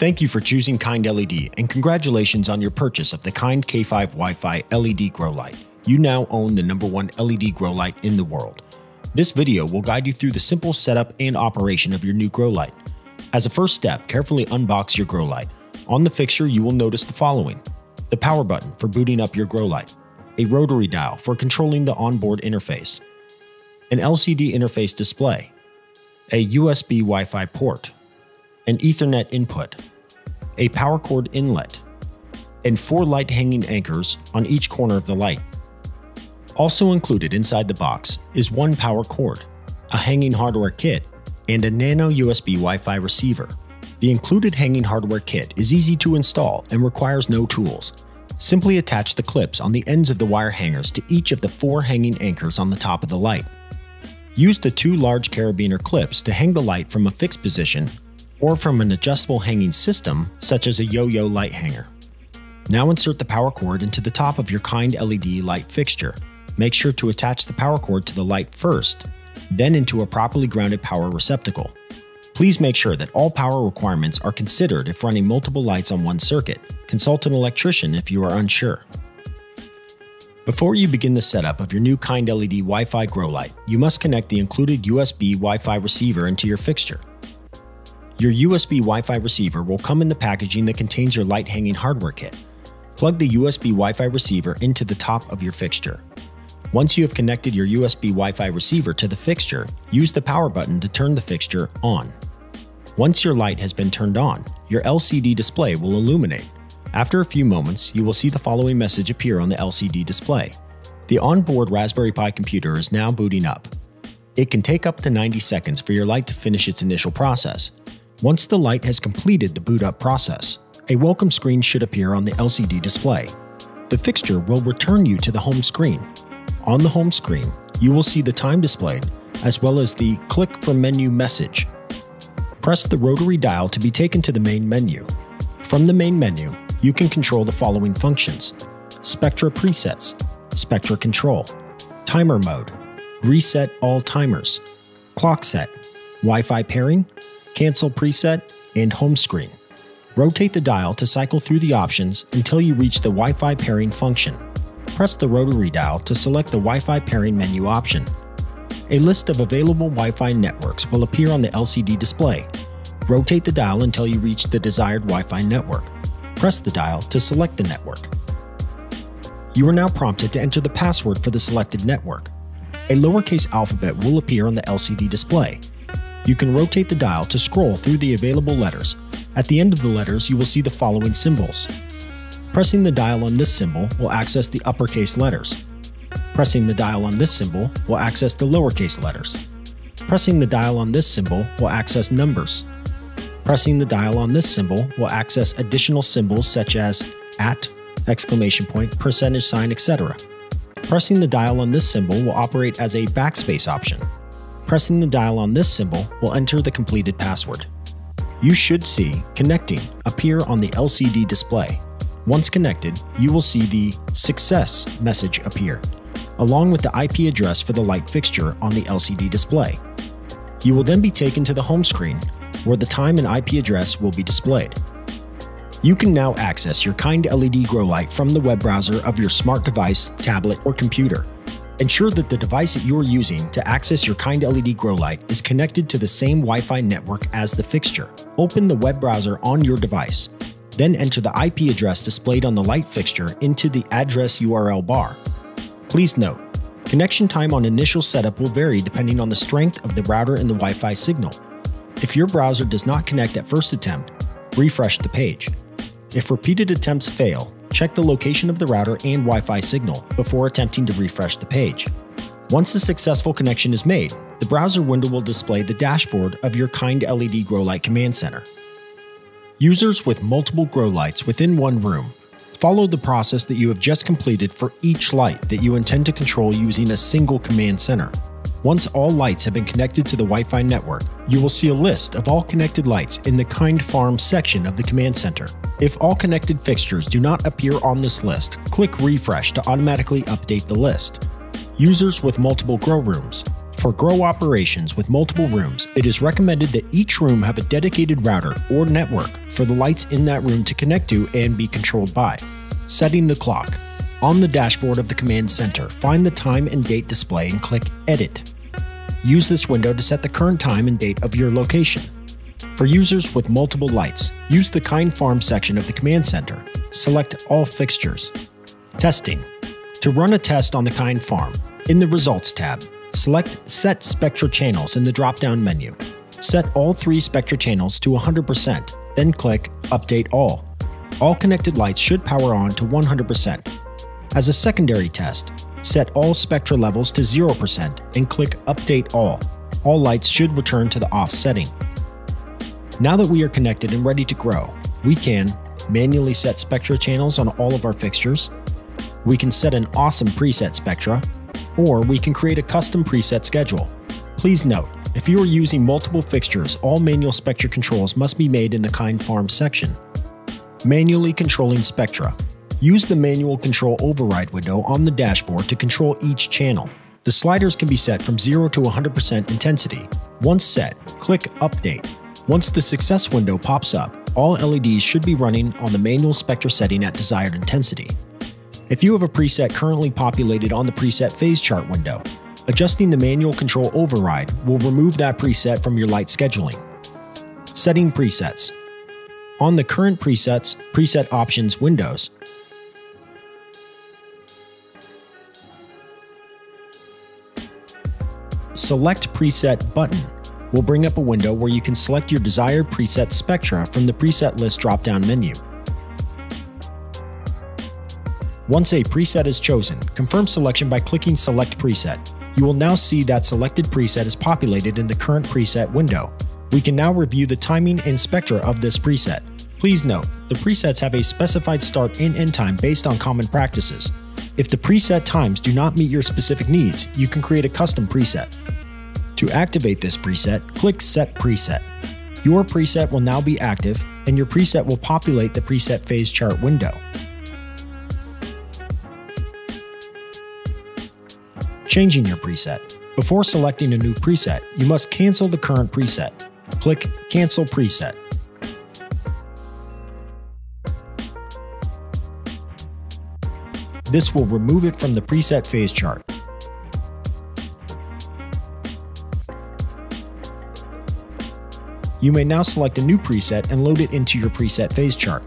Thank you for choosing KIND LED, and congratulations on your purchase of the KIND K5 Wi-Fi LED grow light. You now own the #1 LED grow light in the world. This video will guide you through the simple setup and operation of your new grow light. As a first step, carefully unbox your grow light. On the fixture, you will notice the following: the power button for booting up your grow light, a rotary dial for controlling the onboard interface, an LCD interface display, a USB Wi-Fi port, an Ethernet input, a power cord inlet, and 4 light hanging anchors on each corner of the light. Also included inside the box is 1 power cord, a hanging hardware kit, and a nano USB Wi-Fi receiver. The included hanging hardware kit is easy to install and requires no tools. Simply attach the clips on the ends of the wire hangers to each of the 4 hanging anchors on the top of the light. Use the 2 large carabiner clips to hang the light from a fixed position or from an adjustable hanging system such as a yo-yo light hanger. Now insert the power cord into the top of your KIND LED light fixture. Make sure to attach the power cord to the light first, then into a properly grounded power receptacle. Please make sure that all power requirements are considered if running multiple lights on one circuit. Consult an electrician if you are unsure. Before you begin the setup of your new KIND LED Wi-Fi grow light, you must connect the included USB Wi-Fi receiver into your fixture. Your USB Wi-Fi receiver will come in the packaging that contains your light hanging hardware kit. Plug the USB Wi-Fi receiver into the top of your fixture. Once you have connected your USB Wi-Fi receiver to the fixture, use the power button to turn the fixture on. Once your light has been turned on, your LCD display will illuminate. After a few moments, you will see the following message appear on the LCD display. The onboard Raspberry Pi computer is now booting up. It can take up to 90 seconds for your light to finish its initial process. Once the light has completed the boot up process, a welcome screen should appear on the LCD display. The fixture will return you to the home screen. On the home screen, you will see the time displayed as well as the click for menu message. Press the rotary dial to be taken to the main menu. From the main menu, you can control the following functions: Spectra presets, Spectra control, timer mode, reset all timers, clock set, Wi-Fi pairing, cancel preset, and home screen. Rotate the dial to cycle through the options until you reach the Wi-Fi pairing function. Press the rotary dial to select the Wi-Fi pairing menu option. A list of available Wi-Fi networks will appear on the LCD display. Rotate the dial until you reach the desired Wi-Fi network. Press the dial to select the network. You are now prompted to enter the password for the selected network. A lowercase alphabet will appear on the LCD display. You can rotate the dial to scroll through the available letters. At the end of the letters, you will see the following symbols. Pressing the dial on this symbol will access the uppercase letters. Pressing the dial on this symbol will access the lowercase letters. Pressing the dial on this symbol will access numbers. Pressing the dial on this symbol will access additional symbols such as at, exclamation point, percentage sign, etc. Pressing the dial on this symbol will operate as a backspace option. Pressing the dial on this symbol will enter the completed password. You should see "Connecting" appear on the LCD display. Once connected, you will see the "Success" message appear, along with the IP address for the light fixture on the LCD display. You will then be taken to the home screen, where the time and IP address will be displayed. You can now access your KIND LED grow light from the web browser of your smart device, tablet, or computer. Ensure that the device that you are using to access your KIND LED grow light is connected to the same Wi-Fi network as the fixture. Open the web browser on your device, then enter the IP address displayed on the light fixture into the address URL bar. Please note, connection time on initial setup will vary depending on the strength of the router and the Wi-Fi signal. If your browser does not connect at first attempt, refresh the page. If repeated attempts fail, check the location of the router and Wi-Fi signal before attempting to refresh the page. Once a successful connection is made, the browser window will display the dashboard of your KIND LED grow light command center. Users with multiple grow lights within one room, follow the process that you have just completed for each light that you intend to control using a single command center. Once all lights have been connected to the Wi-Fi network, you will see a list of all connected lights in the KIND Farm section of the command center. If all connected fixtures do not appear on this list, click refresh to automatically update the list. Users with multiple grow rooms, For grow operations with multiple rooms, it is recommended that each room have a dedicated router or network for the lights in that room to connect to and be controlled by. Setting the clock. On the dashboard of the command center, find the time and date display and click Edit. Use this window to set the current time and date of your location. For users with multiple lights, use the KIND Farm section of the command center. Select all fixtures. Testing. To run a test on the KIND Farm, in the Results tab, select Set Spectra Channels in the drop-down menu. Set all three Spectra channels to 100%, then click Update All. All connected lights should power on to 100%. As a secondary test, set all Spectra levels to 0% and click Update All. All lights should return to the off setting. Now that we are connected and ready to grow, we can manually set Spectra channels on all of our fixtures. We can set an awesome preset Spectra, or we can create a custom preset schedule. Please note, if you are using multiple fixtures, all manual Spectra controls must be made in the KIND Farm section. Manually controlling Spectra. Use the manual control override window on the dashboard to control each channel. The sliders can be set from 0 to 100% intensity. Once set, click Update. Once the success window pops up, all LEDs should be running on the manual Spectra setting at desired intensity. If you have a preset currently populated on the preset phase chart window, adjusting the manual control override will remove that preset from your light scheduling. Setting presets. On the current presets, preset options windows, select preset button will bring up a window where you can select your desired preset Spectra from the preset list drop-down menu. Once a preset is chosen, confirm selection by clicking Select Preset. You will now see that selected preset is populated in the current preset window. We can now review the timing and Spectra of this preset. Please note, the presets have a specified start and end time based on common practices. If the preset times do not meet your specific needs, you can create a custom preset. To activate this preset, click Set Preset. Your preset will now be active, and your preset will populate the preset phase chart window. Changing your preset. Before selecting a new preset, you must cancel the current preset. Click Cancel Preset. This will remove it from the preset phase chart. You may now select a new preset and load it into your preset phase chart.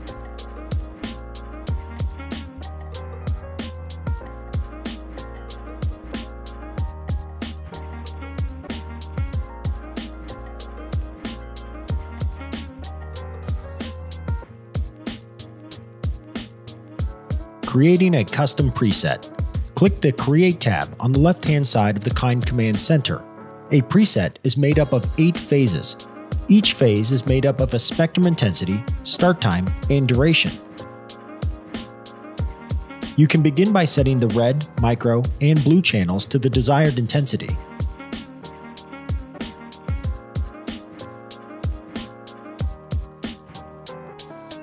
Creating a custom preset. Click the Create tab on the left-hand side of the KIND Command Center. A preset is made up of 8 phases. Each phase is made up of a spectrum intensity, start time, and duration. You can begin by setting the red, micro, and blue channels to the desired intensity.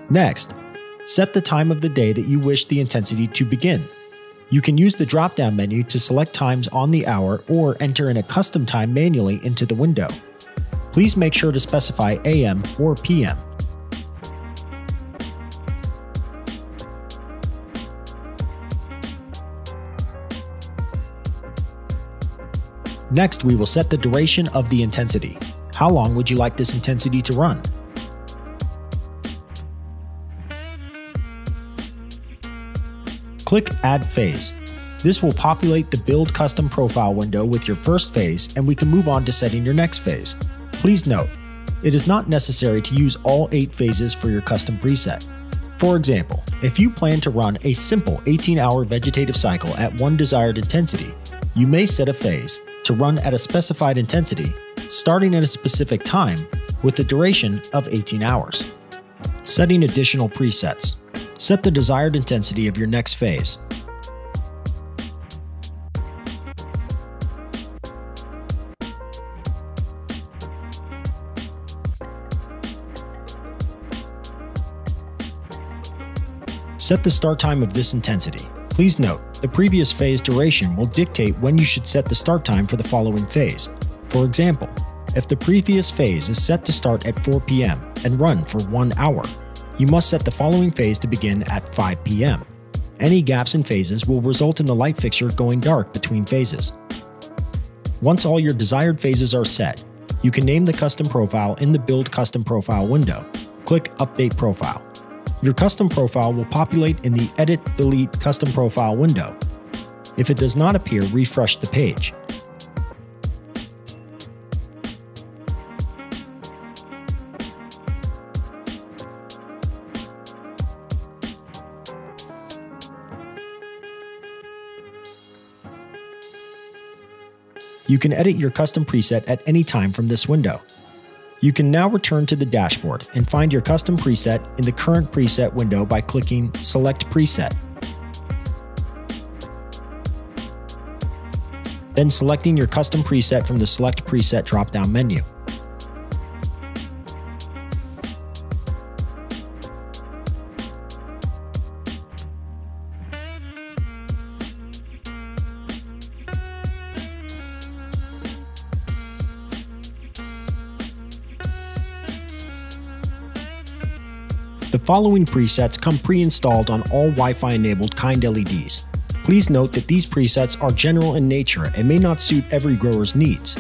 Next, set the time of the day that you wish the intensity to begin. You can use the drop-down menu to select times on the hour or enter in a custom time manually into the window. Please make sure to specify AM or PM. Next, we will set the duration of the intensity. How long would you like this intensity to run? Click Add Phase. This will populate the Build Custom Profile window with your first phase, and we can move on to setting your next phase. Please note, it is not necessary to use all 8 phases for your custom preset. For example, if you plan to run a simple 18-hour vegetative cycle at one desired intensity, you may set a phase to run at a specified intensity, starting at a specific time, with a duration of 18 hours. Setting additional presets. Set the desired intensity of your next phase. Set the start time of this intensity. Please note, the previous phase duration will dictate when you should set the start time for the following phase. For example, if the previous phase is set to start at 4 p.m. and run for 1 hour, you must set the following phase to begin at 5 p.m. Any gaps in phases will result in the light fixture going dark between phases. Once all your desired phases are set, you can name the custom profile in the Build Custom Profile window. Click Update Profile. Your custom profile will populate in the Edit Delete Custom Profile window. If it does not appear, refresh the page. You can edit your custom preset at any time from this window. You can now return to the dashboard and find your custom preset in the Current Preset window by clicking Select Preset, then selecting your custom preset from the Select Preset drop-down menu. The following presets come pre-installed on all Wi-Fi enabled KIND LEDs. Please note that these presets are general in nature and may not suit every grower's needs.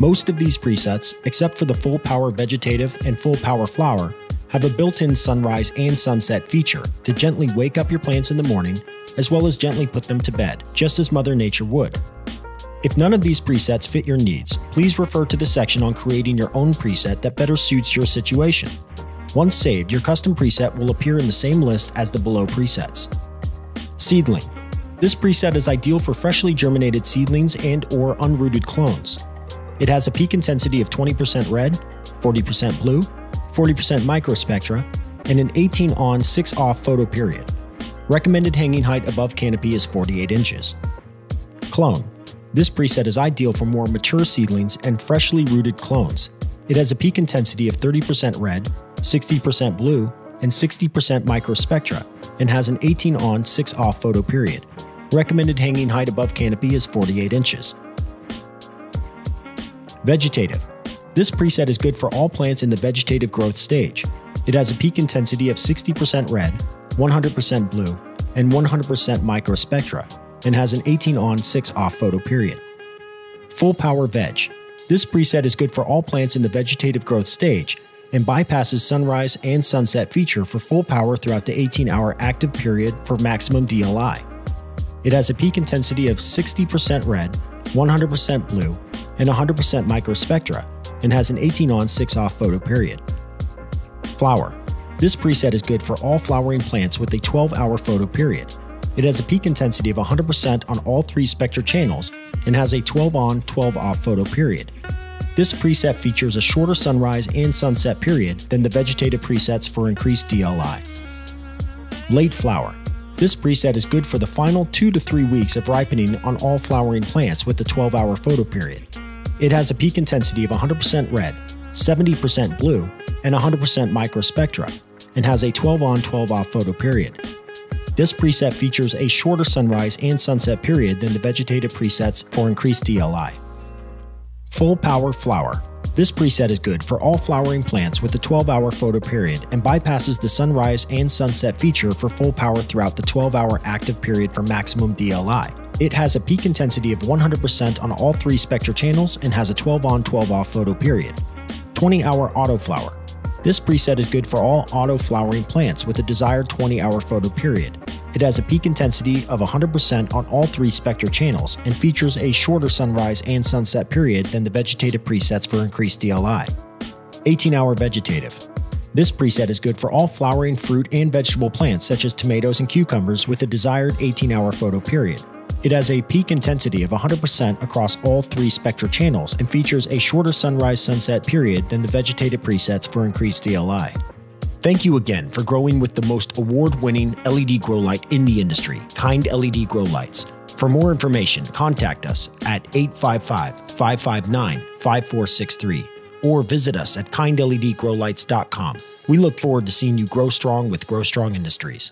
Most of these presets, except for the Full Power Vegetative and Full Power Flower, have a built-in sunrise and sunset feature to gently wake up your plants in the morning, as well as gently put them to bed, just as Mother Nature would. If none of these presets fit your needs, please refer to the section on creating your own preset that better suits your situation. Once saved, your custom preset will appear in the same list as the below presets. Seedling. This preset is ideal for freshly germinated seedlings and/or unrooted clones. It has a peak intensity of 20% red, 40% blue, 40% microspectra, and an 18-on, 6-off photo period. Recommended hanging height above canopy is 48 inches. Clone. This preset is ideal for more mature seedlings and freshly rooted clones. It has a peak intensity of 30% red, 60% blue, and 60% microspectra, and has an 18-on, 6-off photo period. Recommended hanging height above canopy is 48 inches. Vegetative. This preset is good for all plants in the vegetative growth stage. It has a peak intensity of 60% red, 100% blue, and 100% microspectra, and has an 18-on, 6-off photo period. Full Power Veg. This preset is good for all plants in the vegetative growth stage and bypasses sunrise and sunset feature for full power throughout the 18-hour active period for maximum DLI. It has a peak intensity of 60% red, 100% blue, and 100% microspectra, and has an 18-on, 6-off photo period. Flower. This preset is good for all flowering plants with a 12-hour photo period. It has a peak intensity of 100% on all 3 spectra channels and has a 12-on, 12-off photo period. This preset features a shorter sunrise and sunset period than the vegetative presets for increased DLI. Late Flower. This preset is good for the final 2 to 3 weeks of ripening on all flowering plants with the 12-hour photo period. It has a peak intensity of 100% red, 70% blue, and 100% microspectra, and has a 12-on, 12-off photo period. This preset features a shorter sunrise and sunset period than the vegetative presets for increased DLI. Full Power Flower. This preset is good for all flowering plants with a 12-hour photo period and bypasses the sunrise and sunset feature for full power throughout the 12-hour active period for maximum DLI. It has a peak intensity of 100% on all 3 spectra channels and has a 12-on, 12-off photo period. 20-hour Autoflower. This preset is good for all auto-flowering plants with a desired 20-hour photo period. It has a peak intensity of 100% on all 3 spectra channels and features a shorter sunrise and sunset period than the vegetative presets for increased DLI. 18-hour Vegetative. This preset is good for all flowering fruit and vegetable plants such as tomatoes and cucumbers with a desired 18-hour photo period. It has a peak intensity of 100% across all 3 spectra channels and features a shorter sunrise-sunset period than the vegetative presets for increased DLI. Thank you again for growing with the most award-winning LED grow light in the industry, KIND LED grow lights. For more information, contact us at 855-559-5463 or visit us at kindledgrowlights.com. We look forward to seeing you grow strong with Growstrong Industries.